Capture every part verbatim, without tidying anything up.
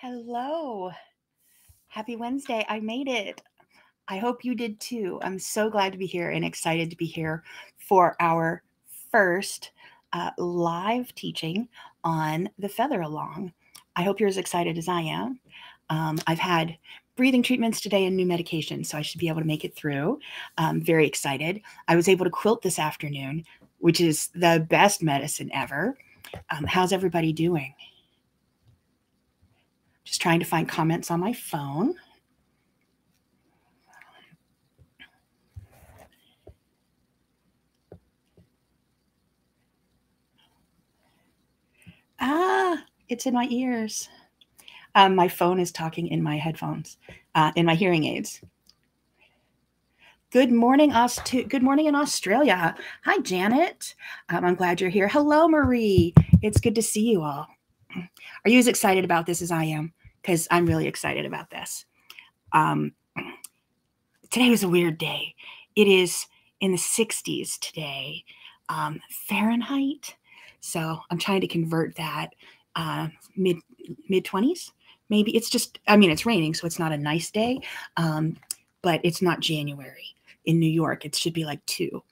Hello. Happy Wednesday. I made it. I hope you did too. I'm so glad to be here and excited to be here for our first uh, live teaching on the feather along. I hope you're as excited as I am. Um, I've had breathing treatments today and new medication, so I should be able to make it through. I'm very excited. I was able to quilt this afternoon, which is the best medicine ever. Um, how's everybody doing? Just trying to find comments on my phone. Ah, it's in my ears. Um, my phone is talking in my headphones, uh, in my hearing aids. Good morning, Aust- Good morning in Australia. Hi, Janet. Um, I'm glad you're here. Hello, Marie. It's good to see you all. Are you as excited about this as I am? Because I'm really excited about this. Um, today was a weird day. It is in the sixties today, um, Fahrenheit. So I'm trying to convert that uh, mid mid twenties. Maybe it's just, I mean, it's raining, so it's not a nice day, um, but it's not January in New York. It should be like two.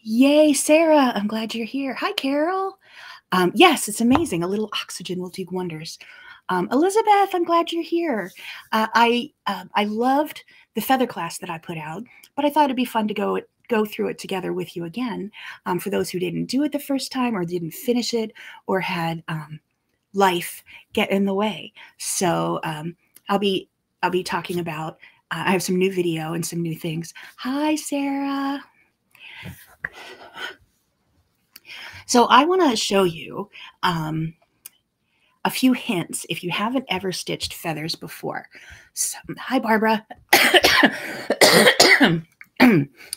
Yay, Sarah, I'm glad you're here. Hi, Carol. Um, yes, it's amazing. A little oxygen will do wonders. Um, Elizabeth, I'm glad you're here. Uh, I uh, I loved the feather class that I put out, but I thought it'd be fun to go go through it together with you again. Um, for those who didn't do it the first time or didn't finish it or had um, life get in the way. So um, I'll be I'll be talking about. Uh, I have some new video and some new things. Hi, Sarah. So I want to show you um, a few hints if you haven't ever stitched feathers before. So, hi, Barbara.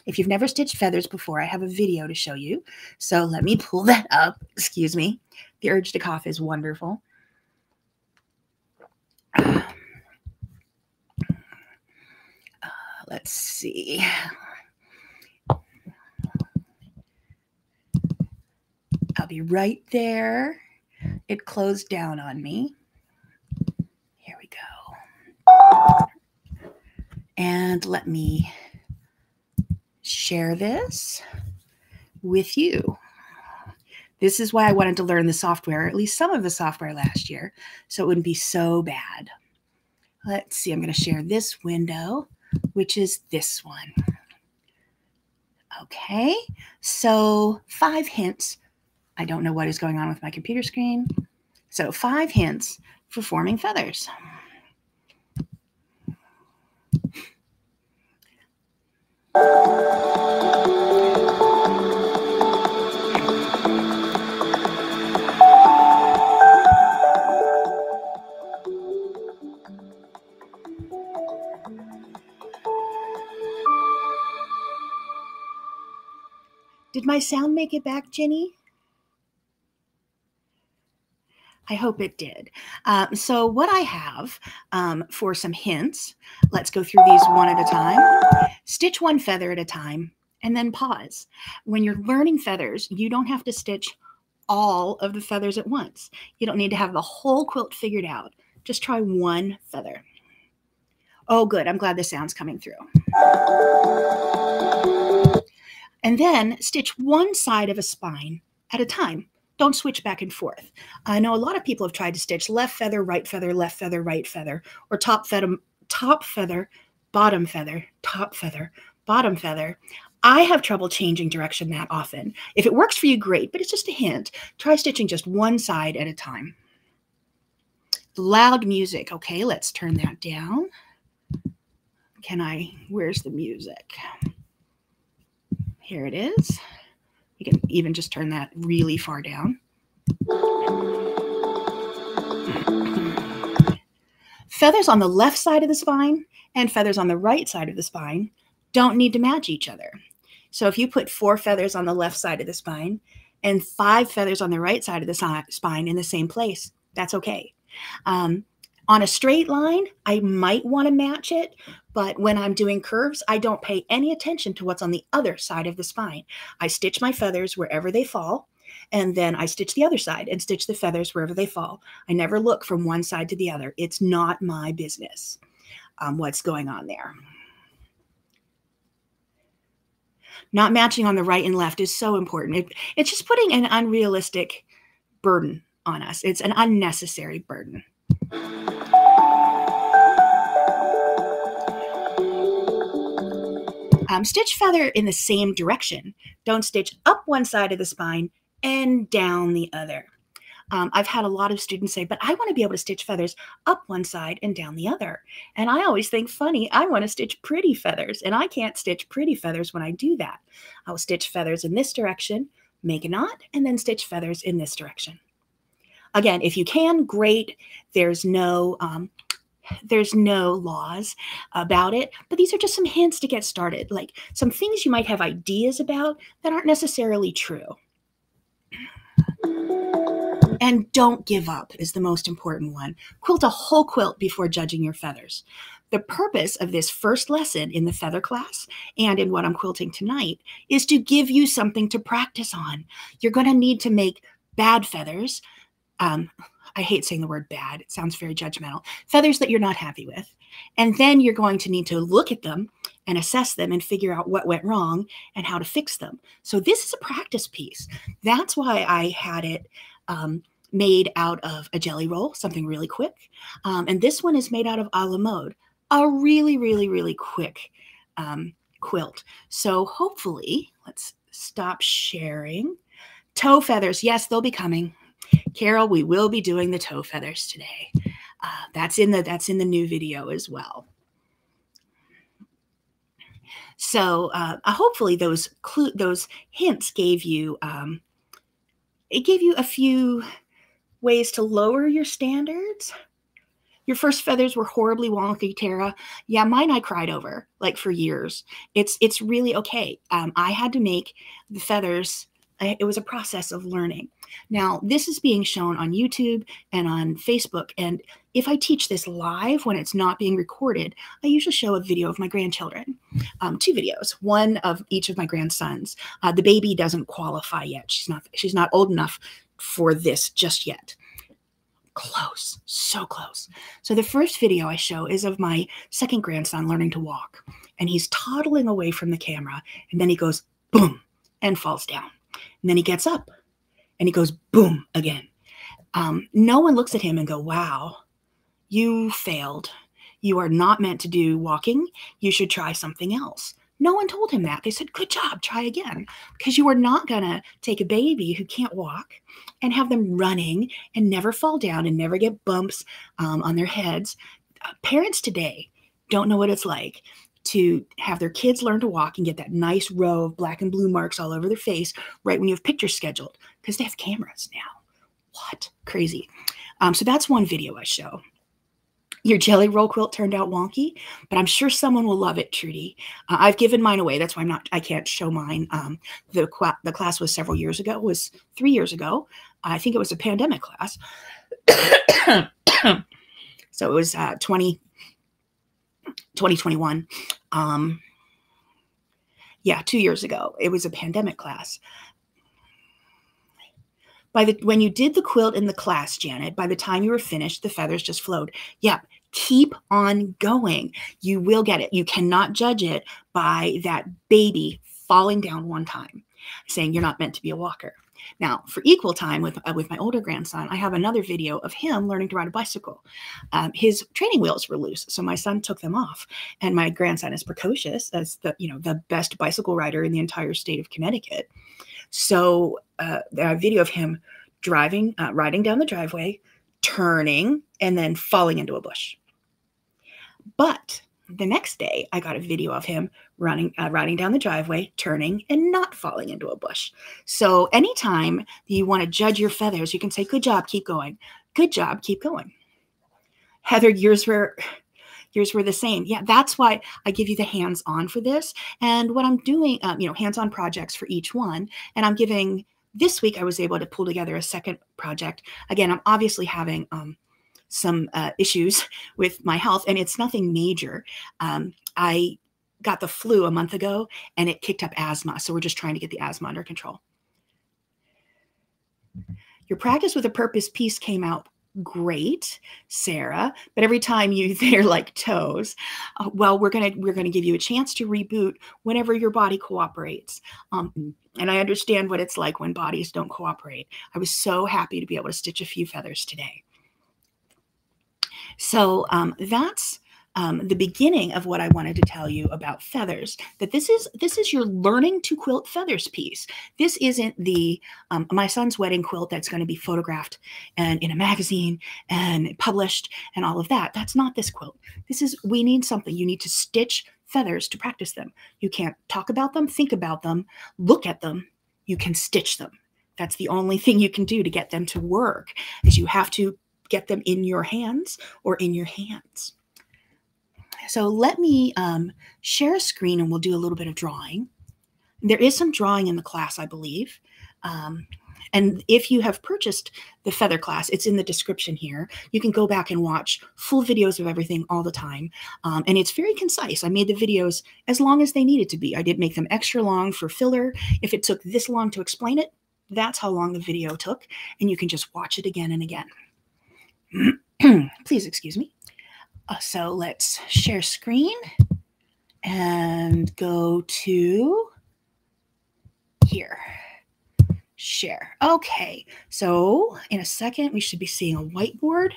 If you've never stitched feathers before, I have a video to show you. So let me pull that up. Excuse me. The urge to cough is wonderful. Uh, let's see. I'll be right there. It closed down on me. Here we go. And let me share this with you. This is why I wanted to learn the software, at least some of the software last year, so it wouldn't be so bad. Let's see. I'm going to share this window, which is this one. Okay. So five hints. I don't know what is going on with my computer screen. So five hints for forming feathers. Did my sound make it back, Jenny? I hope it did. Um, so what I have um, for some hints, let's go through these one at a time. Stitch one feather at a time and then pause. When you're learning feathers, you don't have to stitch all of the feathers at once. You don't need to have the whole quilt figured out. Just try one feather. Oh, good. I'm glad the sound's coming through. And then stitch one side of a spine at a time. Don't switch back and forth. I know a lot of people have tried to stitch left feather, right feather, left feather, right feather, or top feather, top feather, bottom feather, top feather, bottom feather. I have trouble changing direction that often. If it works for you, great, but it's just a hint. Try stitching just one side at a time. Loud music. Okay, let's turn that down. Can I, where's the music? Here it is. You can even just turn that really far down. Feathers on the left side of the spine and feathers on the right side of the spine don't need to match each other. So if you put four feathers on the left side of the spine and five feathers on the right side of the si- spine in the same place, that's okay. Um, on a straight line, I might want to match it, but when I'm doing curves, I don't pay any attention to what's on the other side of the spine. I stitch my feathers wherever they fall, and then I stitch the other side and stitch the feathers wherever they fall. I never look from one side to the other. It's not my business um, what's going on there. Not matching on the right and left is so important. It, it's just putting an unrealistic burden on us. It's an unnecessary burden. Um, stitch feather in the same direction. Don't stitch up one side of the spine and down the other. Um, I've had a lot of students say, but I want to be able to stitch feathers up one side and down the other. And I always think, funny, I want to stitch pretty feathers, and I can't stitch pretty feathers when I do that. I'll stitch feathers in this direction, make a knot, and then stitch feathers in this direction. Again, if you can, great. There's no... Um, There's no laws about it, but these are just some hints to get started, like some things you might have ideas about that aren't necessarily true. And don't give up is the most important one. Quilt a whole quilt before judging your feathers. The purpose of this first lesson in the feather class and in what I'm quilting tonight is to give you something to practice on. You're going to need to make bad feathers. Um, I hate saying the word bad. It sounds very judgmental. Feathers that you're not happy with. And then you're going to need to look at them and assess them and figure out what went wrong and how to fix them. So this is a practice piece. That's why I had it um, made out of a jelly roll, something really quick. Um, and this one is made out of A La Mode, a really, really, really quick um, quilt. So hopefully, let's stop sharing. Toe feathers, yes, they'll be coming. Carol, we will be doing the toe feathers today. Uh, that's in the that's in the new video as well. So uh, hopefully those clue those hints gave you um, it gave you a few ways to lower your standards. Your first feathers were horribly wonky, Tara. Yeah, mine I cried over like for years. It's it's really okay. Um, I had to make the feathers. It was a process of learning. Now, this is being shown on YouTube and on Facebook. And if I teach this live when it's not being recorded, I usually show a video of my grandchildren, um, two videos, one of each of my grandsons. Uh, the baby doesn't qualify yet. She's not, she's not old enough for this just yet. Close, so close. So the first video I show is of my second grandson learning to walk. And he's toddling away from the camera. And then he goes, boom, and falls down. And then he gets up and he goes, boom, again. Um, no one looks at him and go, wow, you failed. You are not meant to do walking. You should try something else. No one told him that. They said, good job, try again. Because you are not going to take a baby who can't walk and have them running and never fall down and never get bumps um, on their heads. Uh, parents today don't know what it's like to have their kids learn to walk and get that nice row of black and blue marks all over their face right when you have pictures scheduled because they have cameras now. What? Crazy. Um, so that's one video I show. Your jelly roll quilt turned out wonky, but I'm sure someone will love it, Trudy. Uh, I've given mine away. That's why I'm not, I can't show mine. Um, the, the class was several years ago, it was three years ago. I think it was a pandemic class. So it was uh, twenty twenty-one. Um, yeah, two years ago, it was a pandemic class. By the, when you did the quilt in the class, Janet, by the time you were finished, the feathers just flowed. Yep. Keep on going. You will get it. You cannot judge it by that baby falling down one time, saying you're not meant to be a walker. Now, for equal time with, uh, with my older grandson, I have another video of him learning to ride a bicycle. Um, his training wheels were loose, so my son took them off. And my grandson is precocious as the, you know, the best bicycle rider in the entire state of Connecticut. So uh, a video of him driving, uh, riding down the driveway, turning, and then falling into a bush. But the next day, I got a video of him running, uh, riding down the driveway, turning, and not falling into a bush. So anytime you want to judge your feathers, you can say, good job, keep going. Good job, keep going. Heather, yours were, yours were the same. Yeah, that's why I give you the hands-on for this. And what I'm doing, um, you know, hands-on projects for each one. And I'm giving, this week I was able to pull together a second project. Again, I'm obviously having... Um, some uh, issues with my health, and it's nothing major. Um, I got the flu a month ago and it kicked up asthma. So we're just trying to get the asthma under control. Your practice with a purpose piece came out great, Sarah, but every time you they're like toes, uh, well, we're gonna we're gonna give you a chance to reboot whenever your body cooperates. Um, and I understand what it's like when bodies don't cooperate. I was so happy to be able to stitch a few feathers today. So um, that's um, the beginning of what I wanted to tell you about feathers. That this is this is your learning to quilt feathers piece. This isn't the um, my son's wedding quilt that's going to be photographed and in a magazine and published and all of that. That's not this quilt. This is we need something. You need to stitch feathers to practice them. You can't talk about them, think about them, look at them. You can stitch them. That's the only thing you can do to get them to work. Is you have to get them in your hands or in your hands. So let me um, share a screen and we'll do a little bit of drawing. There is some drawing in the class, I believe. Um, and if you have purchased the feather class, it's in the description here. You can go back and watch full videos of everything all the time. Um, and it's very concise. I made the videos as long as they needed to be. I did make them extra long for filler. If it took this long to explain it, that's how long the video took. And you can just watch it again and again. Please excuse me. Uh, so let's share screen and go to here. Share. Okay. So in a second, we should be seeing a whiteboard.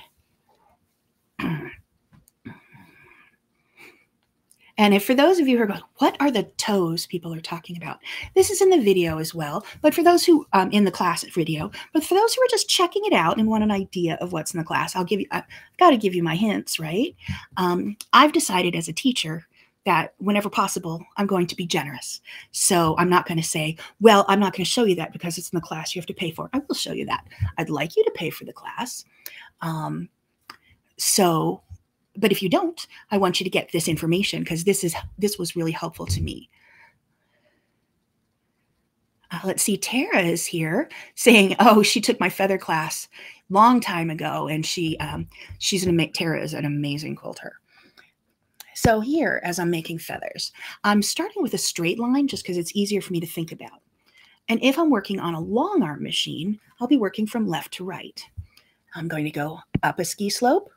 And if for those of you who are going, what are the toes people are talking about? This is in the video as well, but for those who, um, in the class video, but for those who are just checking it out and want an idea of what's in the class, I'll give you, I've got to give you my hints, right? Um, I've decided as a teacher that whenever possible, I'm going to be generous. So I'm not going to say, well, I'm not going to show you that because it's in the class you have to pay for it. I will show you that. I'd like you to pay for the class. Um, so But if you don't, I want you to get this information because this is this was really helpful to me. Uh, let's see, Tara is here saying, "Oh, she took my feather class long time ago, and she um, she's an Tara is an amazing quilter." So here, as I'm making feathers, I'm starting with a straight line just because it's easier for me to think about. And if I'm working on a long arm machine, I'll be working from left to right. I'm going to go up a ski slope,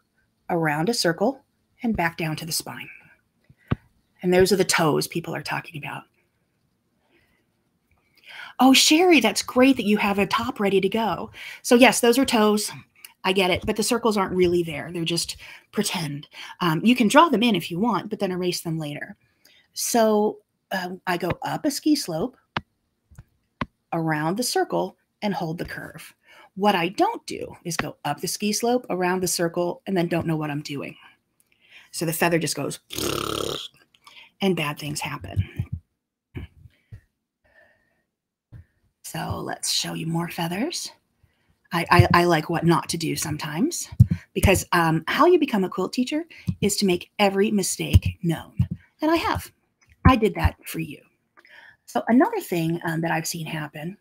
around a circle, and back down to the spine. And those are the toes people are talking about. Oh, Sherry, that's great that you have a top ready to go. So yes, those are toes. I get it, but the circles aren't really there. They're just pretend. Um, you can draw them in if you want, but then erase them later. So um, I go up a ski slope, around the circle, and hold the curve. What I don't do is go up the ski slope, around the circle, and then don't know what I'm doing. So the feather just goes and bad things happen. So let's show you more feathers. I, I, I like what not to do sometimes because um, how you become a quilt teacher is to make every mistake known. And I have. I did that for you. So another thing um, that I've seen happen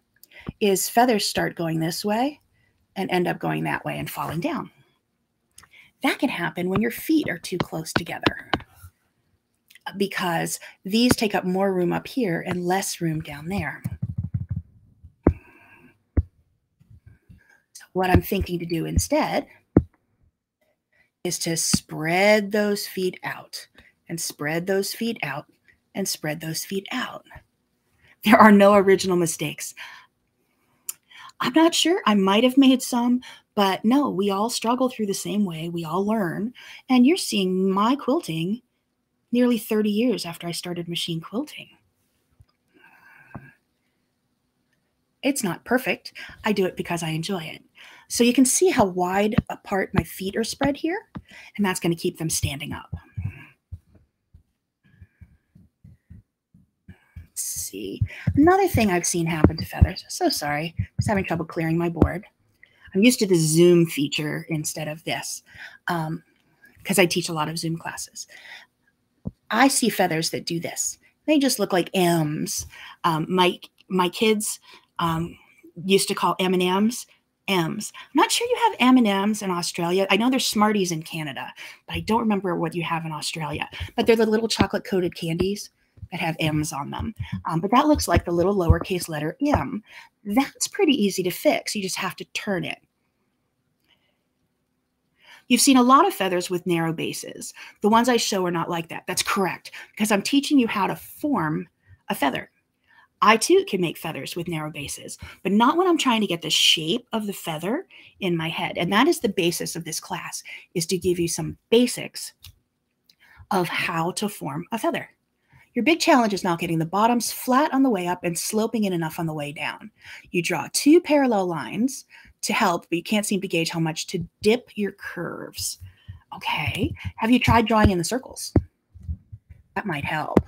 is feathers start going this way and end up going that way and falling down. That can happen when your feet are too close together because these take up more room up here and less room down there. So what I'm thinking to do instead is to spread those feet out and spread those feet out and spread those feet out. There are no original mistakes. I'm not sure. I might have made some, but no, we all struggle through the same way. We all learn. And you're seeing my quilting nearly thirty years after I started machine quilting. It's not perfect. I do it because I enjoy it. So you can see how wide apart my feet are spread here, and that's going to keep them standing up. See, another thing I've seen happen to feathers. So sorry, I was having trouble clearing my board. I'm used to the Zoom feature instead of this because um, I teach a lot of Zoom classes. I see feathers that do this. They just look like M's. Um, my, my kids um, used to call M and M's M's. I'm not sure you have M and M's in Australia. I know there's Smarties in Canada, but I don't remember what you have in Australia. But they're the little chocolate-coated candies. that have M's on them. Um, but that looks like the little lowercase letter M. That's pretty easy to fix. You just have to turn it. You've seen a lot of feathers with narrow bases. The ones I show are not like that. That's correct, because I'm teaching you how to form a feather. I too can make feathers with narrow bases, but not when I'm trying to get the shape of the feather in my head. And that is the basis of this class, is to give you some basics of how to form a feather. Your big challenge is not getting the bottoms flat on the way up and sloping in enough on the way down. You draw two parallel lines to help, but you can't seem to gauge how much to dip your curves. Okay, have you tried drawing in the circles? That might help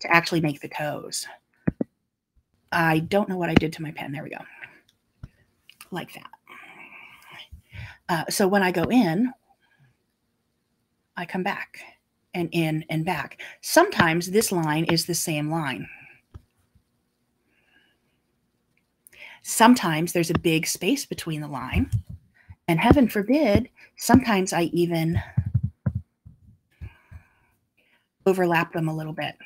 to actually make the toes. I don't know what I did to my pen. There we go. Like that. Uh, so when I go in, I come back and in and back. Sometimes this line is the same line. Sometimes there's a big space between the line. And heaven forbid, sometimes I even overlap them a little bit.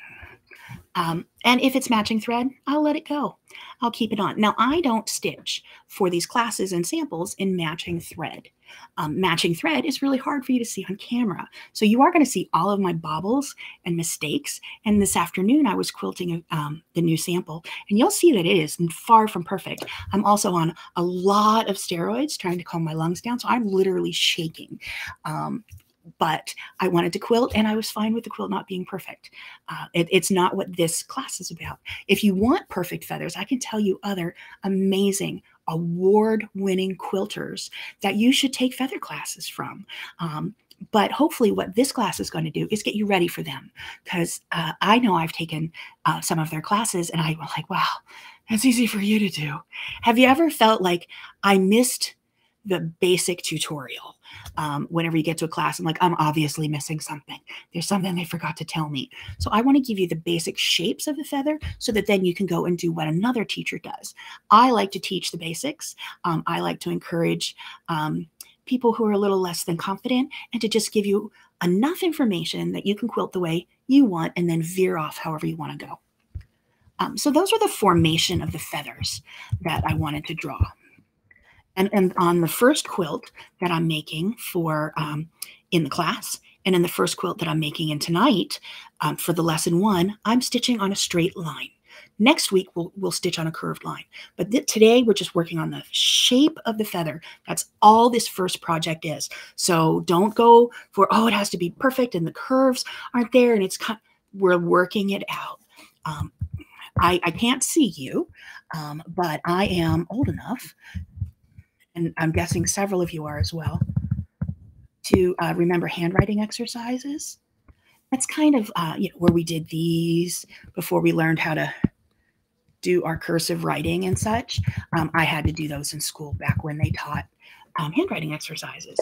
Um, and if it's matching thread, I'll let it go. I'll keep it on. Now, I don't stitch for these classes and samples in matching thread. Um, matching thread is really hard for you to see on camera. So you are going to see all of my bobbles and mistakes. And this afternoon, I was quilting um, the new sample. And you'll see that it is far from perfect. I'm also on a lot of steroids trying to calm my lungs down. So I'm literally shaking. Um, But I wanted to quilt, and I was fine with the quilt not being perfect. Uh, it, it's not what this class is about. If you want perfect feathers, I can tell you other amazing, award-winning quilters that you should take feather classes from. Um, but hopefully what this class is going to do is get you ready for them, because uh, I know I've taken uh, some of their classes, and I was like, wow, that's easy for you to do. Have you ever felt like I missed the basic tutorial? Um, whenever you get to a class, I'm like, I'm obviously missing something. There's something they forgot to tell me. So I want to give you the basic shapes of the feather so that then you can go and do what another teacher does. I like to teach the basics. Um, I like to encourage um, people who are a little less than confident, and to just give you enough information that you can quilt the way you want and then veer off however you want to go. Um, so those are the formation of the feathers that I wanted to draw. And, and on the first quilt that I'm making for um, in the class, and in the first quilt that I'm making in tonight um, for the lesson one, I'm stitching on a straight line. Next week, we'll, we'll stitch on a curved line. But th today, we're just working on the shape of the feather. That's all this first project is. So don't go for, oh, it has to be perfect, and the curves aren't there, and it's kind of, we're working it out. Um, I, I can't see you, um, but I am old enough, and I'm guessing several of you are as well, to uh, remember handwriting exercises. That's kind of uh, you know, where we did these before we learned how to do our cursive writing and such. Um, I had to do those in school back when they taught um, handwriting exercises.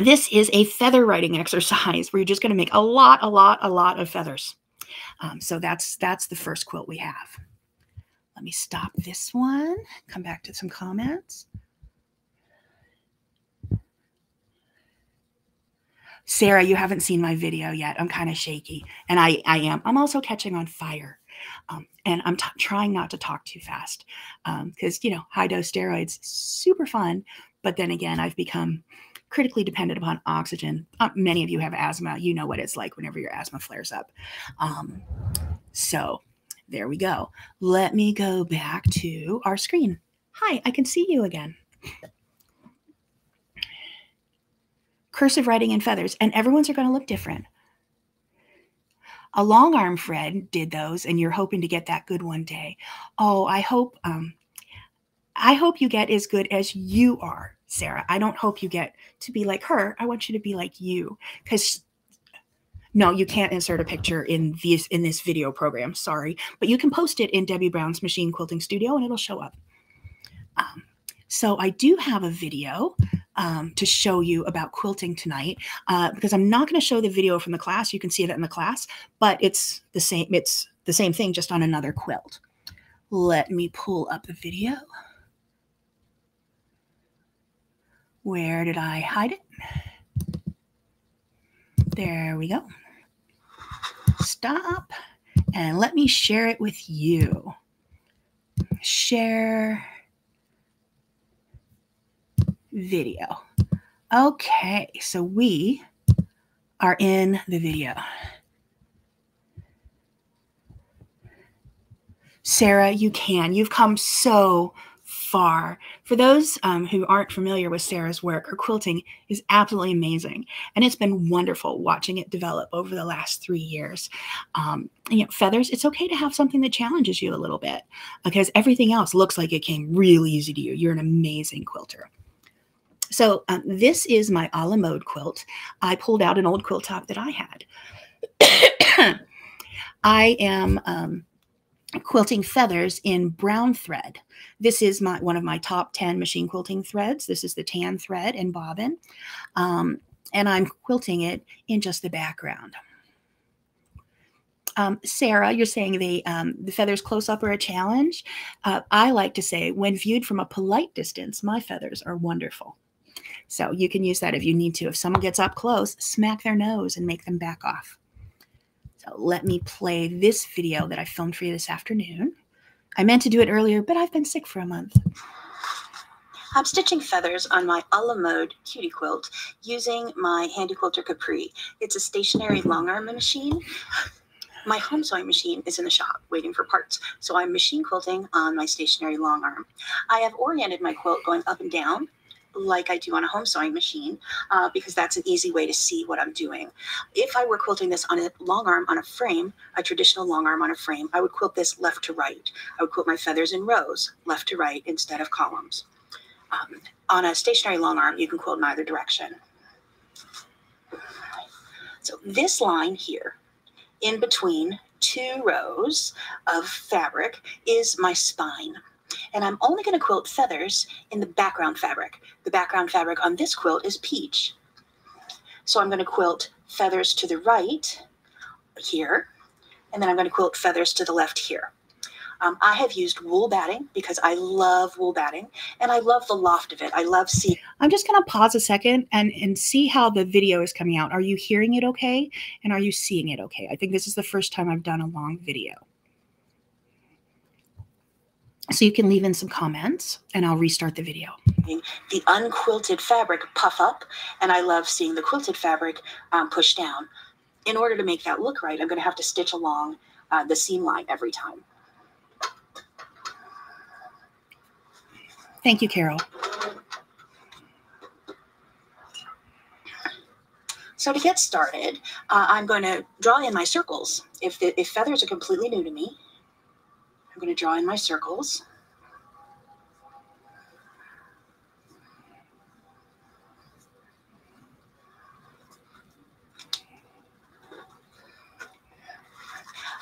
This is a feather writing exercise where you're just going to make a lot, a lot, a lot of feathers. Um, so that's, that's the first quilt we have. Let me stop this one, come back to some comments. Sarah, you haven't seen my video yet. I'm kind of shaky, and I, I am. I'm also catching on fire, um, and I'm trying not to talk too fast because, um, you know, high-dose steroids, super fun. But then again, I've become critically dependent upon oxygen. Uh, many of you have asthma. You know what it's like whenever your asthma flares up. Um, so... There we go. Let me go back to our screen. Hi, I can see you again. Cursive writing and feathers, and everyone's are going to look different. A long arm Fred did those, and you're hoping to get that good one day. Oh, I hope, um, I hope you get as good as you are, Sarah. I don't hope you get to be like her. I want you to be like you, because no, you can't insert a picture in this, in this video program, sorry. But you can post it in Debbie Brown's Machine Quilting Studio, and it'll show up. Um, so I do have a video um, to show you about quilting tonight, uh, because I'm not going to show the video from the class. You can see that in the class, but it's the same, it's the same thing, just on another quilt. Let me pull up the video. Where did I hide it? There we go. stop and let me share it with you. Share video. Okay, so we are in the video. Sarah, you can. You've come so far. For those um, who aren't familiar with Sarah's work, her quilting is absolutely amazing. And it's been wonderful watching it develop over the last three years. Um, you know, feathers, it's okay to have something that challenges you a little bit because everything else looks like it came real easy to you. You're an amazing quilter. So um, this is my A La Mode quilt. I pulled out an old quilt top that I had. I am... Um, quilting feathers in brown thread. This is my one of my top ten machine quilting threads. This is the tan thread and bobbin. Um, and I'm quilting it in just the background. Um, Sarah, you're saying the, um, the feathers close up are a challenge. Uh, I like to say, when viewed from a polite distance, my feathers are wonderful. So you can use that if you need to. If someone gets up close, smack their nose and make them back off. So let me play this video that I filmed for you this afternoon. I meant to do it earlier, but I've been sick for a month. I'm stitching feathers on my A La Mode Cutie Quilt using my Handy Quilter Capri. It's a stationary long arm machine. My home sewing machine is in the shop waiting for parts, so I'm machine quilting on my stationary long arm. I have oriented my quilt going up and down, like I do on a home sewing machine, uh, because that's an easy way to see what I'm doing. If I were quilting this on a long arm on a frame, a traditional long arm on a frame, I would quilt this left to right. I would quilt my feathers in rows, left to right, instead of columns. Um, on a stationary long arm, you can quilt in either direction. So this line here, in between two rows of fabric, is my spine. And I'm only going to quilt feathers in the background fabric. The background fabric on this quilt is peach. So I'm going to quilt feathers to the right here, and then I'm going to quilt feathers to the left here. Um, I have used wool batting because I love wool batting, and I love the loft of it. I love seeing. I'm just going to pause a second and, and see how the video is coming out. Are you hearing it okay? And are you seeing it okay? I think this is the first time I've done a long video. So you can leave in some comments and I'll restart the video. The unquilted fabric puff up, and I love seeing the quilted fabric um, push down. In order to make that look right, I'm going to have to stitch along uh, the seam line every time. Thank you, Carol. So to get started, uh, I'm going to draw in my circles. If, the, if feathers are completely new to me, I'm going to draw in my circles.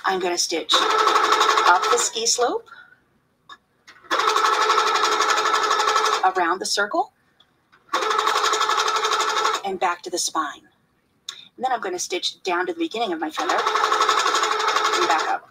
I'm going to stitch up the ski slope, around the circle, and back to the spine. And then I'm going to stitch down to the beginning of my feather and back up.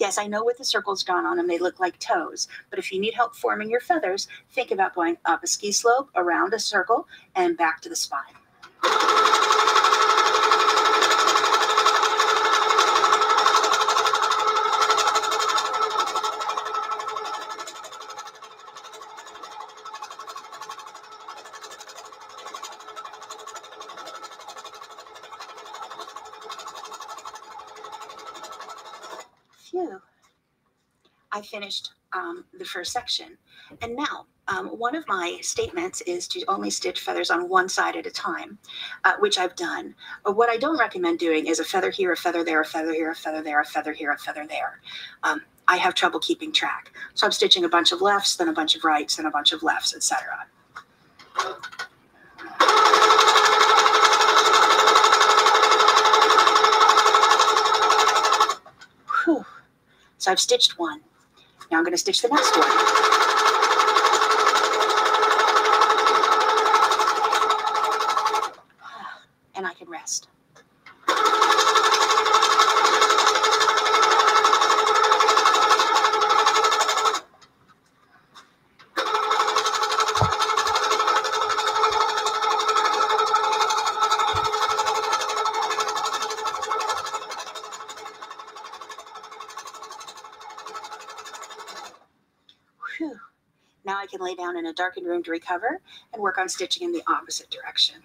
Yes, I know with the circles drawn on them, they look like toes, but if you need help forming your feathers, think about going up a ski slope, around a circle, and back to the spine. I finished um, the first section. And now um, one of my statements is to only stitch feathers on one side at a time, uh, which I've done. But what I don't recommend doing is a feather here, a feather there, a feather here, a feather there, a feather here, a feather there. Um, I have trouble keeping track. So I'm stitching a bunch of lefts, then a bunch of rights, then a bunch of lefts, et cetera. Whew. So I've stitched one. Now I'm going to stitch the next one. And I can rest. now I can lay down in a darkened room to recover and work on stitching in the opposite direction.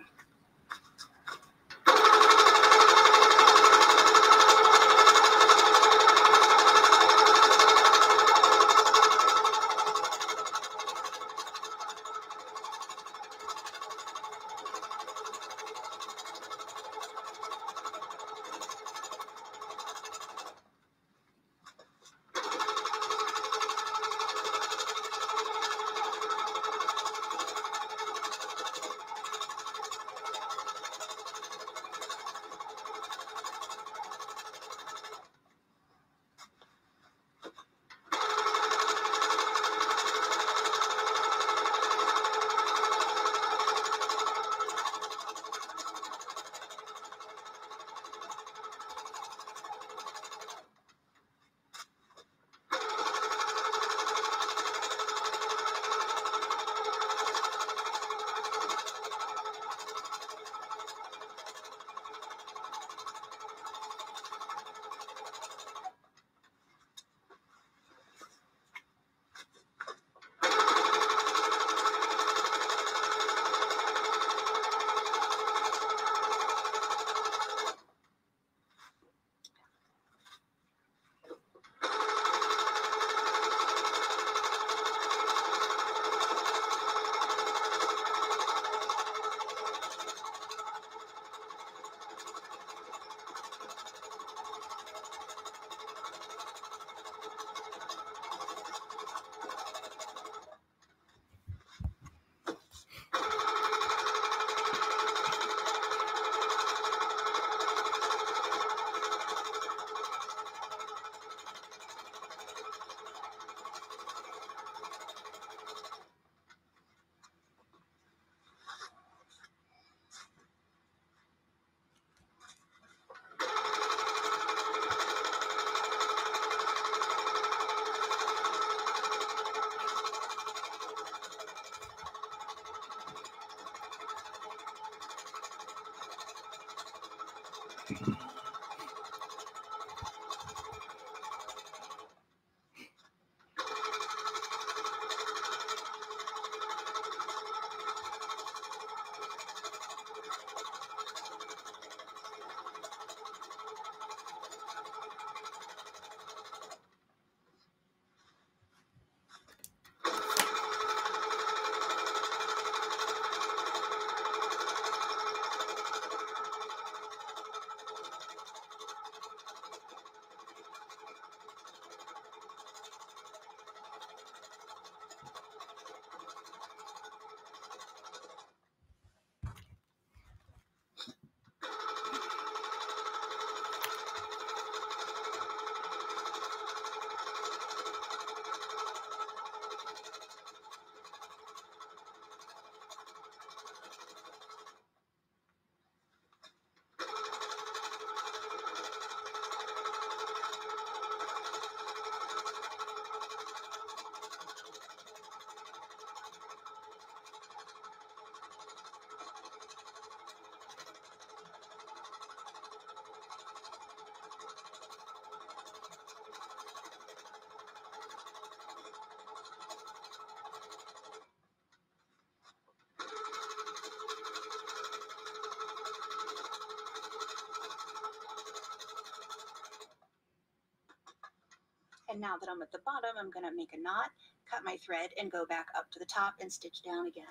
And now that I'm at the bottom, I'm going to make a knot, cut my thread, and go back up to the top and stitch down again.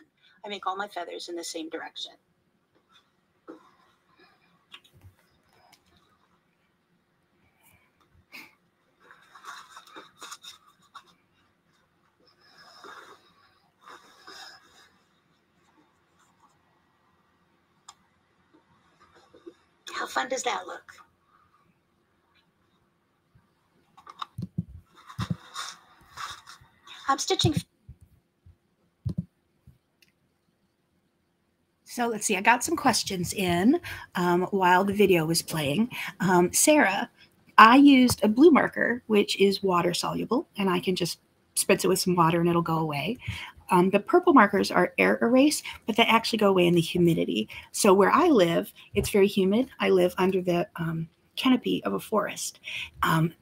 I make all my feathers in the same direction. How fun does that look? I'm stitching. So let's see, I got some questions in um, while the video was playing. Um, Sarah, I used a blue marker, which is water soluble, and I can just spritz it with some water and it'll go away. Um, the purple markers are air erase, but they actually go away in the humidity. So where I live, it's very humid. I live under the um, canopy of a forest. Um,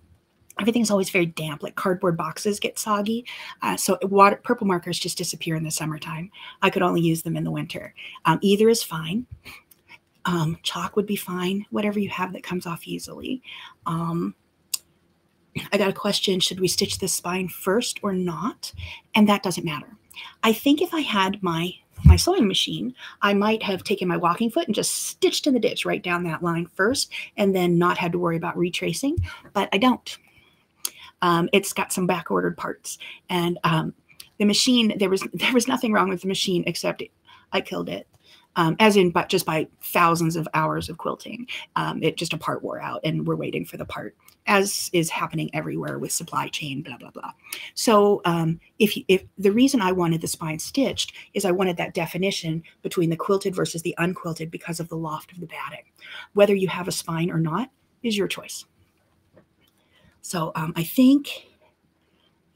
everything's always very damp, like cardboard boxes get soggy. Uh, so water, purple markers just disappear in the summertime. I could only use them in the winter. Um, either is fine. Um, chalk would be fine, whatever you have that comes off easily. Um, I got a question, should we stitch the spine first or not? And that doesn't matter. I think if I had my my sewing machine, I might have taken my walking foot and just stitched in the ditch right down that line first and then not had to worry about retracing, but I don't. Um, it's got some back ordered parts, and um, the machine, there was, there was nothing wrong with the machine except it, I killed it. Um, as in, but just by thousands of hours of quilting, um, it just a part wore out and we're waiting for the part, as is happening everywhere with supply chain, blah, blah, blah. So um, if, if the reason I wanted the spine stitched is I wanted that definition between the quilted versus the unquilted because of the loft of the batting. Whether you have a spine or not is your choice. So um, I think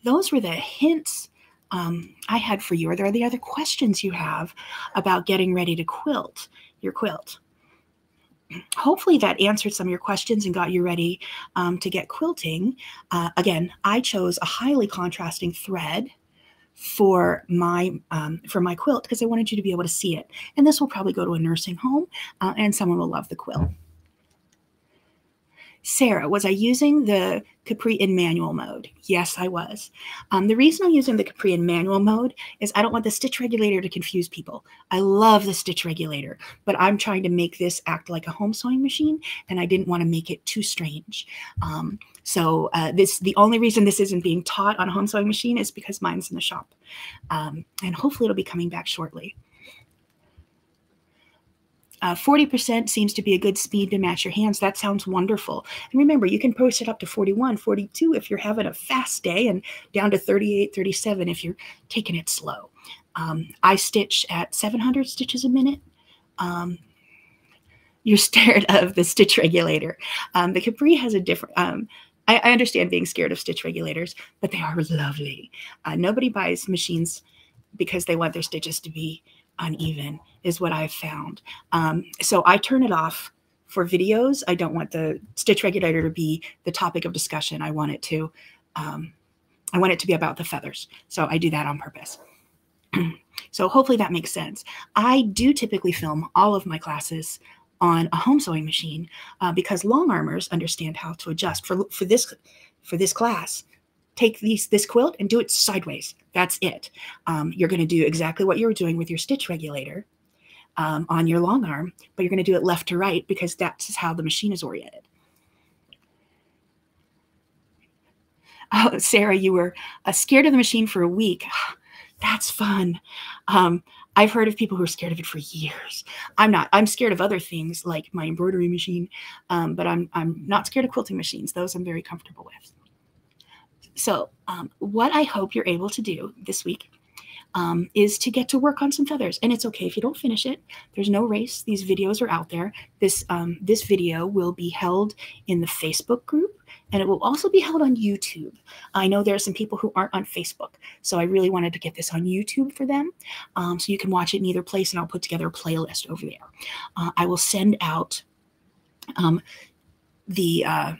those were the hints Um, I had for you. Are there any other questions you have about getting ready to quilt your quilt? Hopefully that answered some of your questions and got you ready um, to get quilting. Uh, again, I chose a highly contrasting thread for my um, for my quilt because I wanted you to be able to see it. And this will probably go to a nursing home uh, and someone will love the quilt. Sarah, was I using the Capri in manual mode? Yes, I was. Um, the reason I'm using the Capri in manual mode is I don't want the stitch regulator to confuse people. I love the stitch regulator, but I'm trying to make this act like a home sewing machine, and I didn't want to make it too strange. Um, so uh, this the only reason this isn't being taught on a home sewing machine is because mine's in the shop. Um, and hopefully it'll be coming back shortly. Uh, forty percent seems to be a good speed to match your hands. That sounds wonderful. And remember, you can post it up to forty-one, forty-two if you're having a fast day, and down to thirty-eight, thirty-seven if you're taking it slow. Um, I stitch at seven hundred stitches a minute. Um, you're scared of the stitch regulator. Um, the Capri has a different... Um, I, I understand being scared of stitch regulators, but they are lovely. Uh, nobody buys machines because they want their stitches to be uneven, is what I've found. Um, so I turn it off for videos. I don't want the stitch regulator to be the topic of discussion. I want it to, um, I want it to be about the feathers. So I do that on purpose. So hopefully that makes sense. I do typically film all of my classes on a home sewing machine uh, because long armers understand how to adjust. For, for this, for this class, take these, this quilt and do it sideways. That's it. Um, you're going to do exactly what you were doing with your stitch regulator um, on your long arm, but you're going to do it left to right because that's how the machine is oriented. Oh, Sarah, you were uh, scared of the machine for a week. That's fun. Um, I've heard of people who are scared of it for years. I'm not. I'm scared of other things like my embroidery machine, um, but I'm, I'm not scared of quilting machines. Those I'm very comfortable with. So um, what I hope you're able to do this week um, is to get to work on some feathers. And it's okay if you don't finish it. There's no race. These videos are out there. This, um, this video will be held in the Facebook group, and it will also be held on YouTube. I know there are some people who aren't on Facebook, so I really wanted to get this on YouTube for them. Um, so you can watch it in either place, and I'll put together a playlist over there. Uh, I will send out um, the... Uh,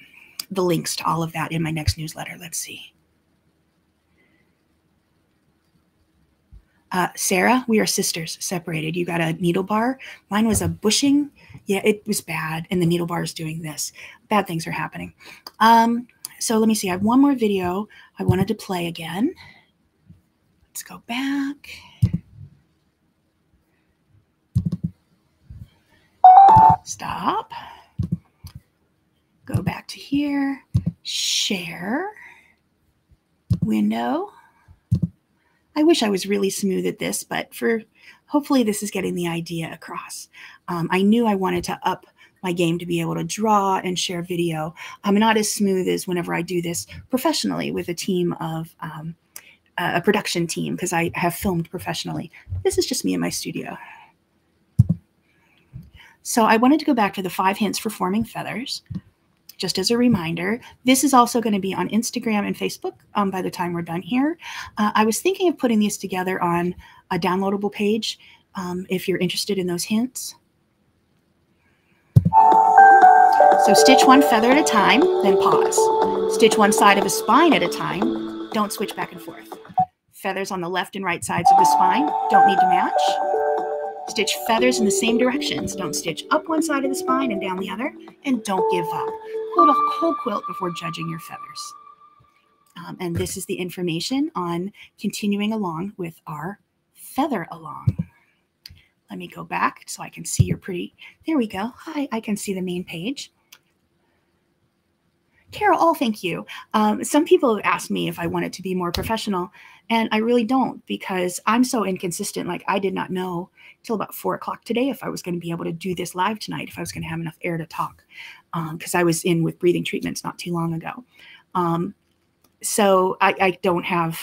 the links to all of that in my next newsletter. Let's see. Uh, Sarah, we are sisters, separated. You got a needle bar. Mine was a bushing. Yeah, it was bad. And the needle bar is doing this. Bad things are happening. Um, so let me see. I have one more video I wanted to play again. Let's go back. Stop. Go back to here, share, window. I wish I was really smooth at this, but for hopefully this is getting the idea across. Um, I knew I wanted to up my game to be able to draw and share video. I'm not as smooth as whenever I do this professionally with a team of um, a production team because I have filmed professionally. This is just me in my studio. So I wanted to go back to the five hints for forming feathers. Just as a reminder, this is also going to be on Instagram and Facebook um, by the time we're done here. Uh, I was thinking of putting these together on a downloadable page um, if you're interested in those hints. So stitch one feather at a time, then pause. Stitch one side of a spine at a time. Don't switch back and forth. Feathers on the left and right sides of the spine don't need to match. Stitch feathers in the same directions. Don't stitch up one side of the spine and down the other. And don't give up. Quilt a whole quilt before judging your feathers. Um, and this is the information on continuing along with our feather along. Let me go back so I can see your pretty. There we go. Hi, I can see the main page. Carol, oh, thank you. Um, some people have asked me if I wanted to be more professional, and I really don't, because I'm so inconsistent. Like, I did not know till about four o'clock today if I was going to be able to do this live tonight, if I was going to have enough air to talk, because um, I was in with breathing treatments not too long ago. Um, so I, I don't have,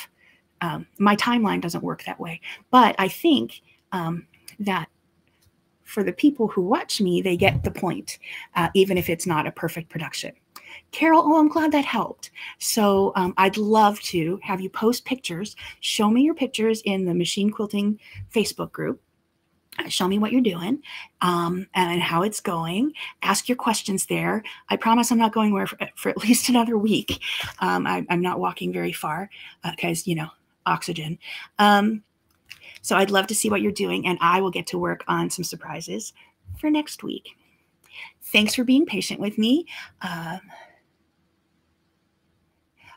um, my timeline doesn't work that way. But I think um, that for the people who watch me, they get the point, uh, even if it's not a perfect production. Carol, oh, I'm glad that helped. So um, I'd love to have you post pictures. Show me your pictures in the Machine Quilting Facebook group. Show me what you're doing um, and how it's going. Ask your questions there. I promise I'm not going where for, for at least another week. Um, I, I'm not walking very far because, uh, you know, oxygen. Um, so I'd love to see what you're doing, and I will get to work on some surprises for next week. Thanks for being patient with me. Uh,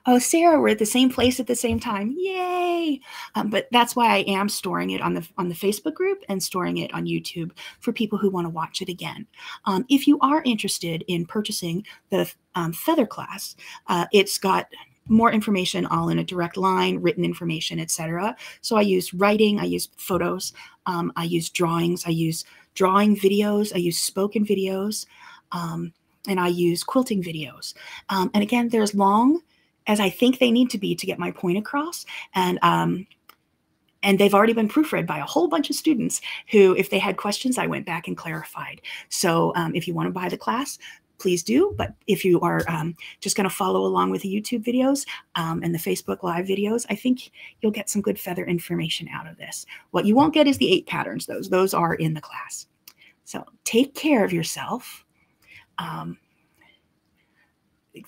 oh, Sarah, we're at the same place at the same time. Yay! Um, but that's why I am storing it on the on the Facebook group and storing it on YouTube for people who want to watch it again. Um, if you are interested in purchasing the um, feather class, uh, it's got more information all in a direct line, written information, et cetera. So I use writing, I use photos, um, I use drawings, I use drawing videos, I use spoken videos, um, and I use quilting videos. Um, and again, they're as long as I think they need to be to get my point across. And um, and they've already been proofread by a whole bunch of students who, if they had questions, I went back and clarified. So um, if you want to buy the class, please do. But if you are um, just going to follow along with the YouTube videos um, and the Facebook Live videos, I think you'll get some good feather information out of this. What you won't get is the eight patterns. Those, those are in the class. So take care of yourself. Um,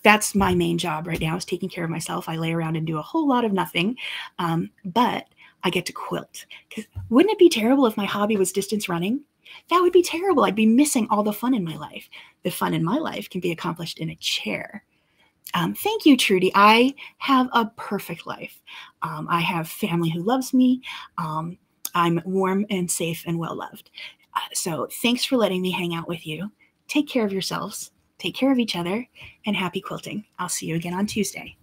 that's my main job right now, is taking care of myself. I lay around and do a whole lot of nothing, um, but I get to quilt. 'Cause wouldn't it be terrible if my hobby was distance running? That would be terrible. I'd be missing all the fun in my life. The fun in my life can be accomplished in a chair. Um, thank you, Trudy. I have a perfect life. Um, I have family who loves me. Um, I'm warm and safe and well-loved. Uh, so thanks for letting me hang out with you. Take care of yourselves. Take care of each other. And happy quilting. I'll see you again on Tuesday.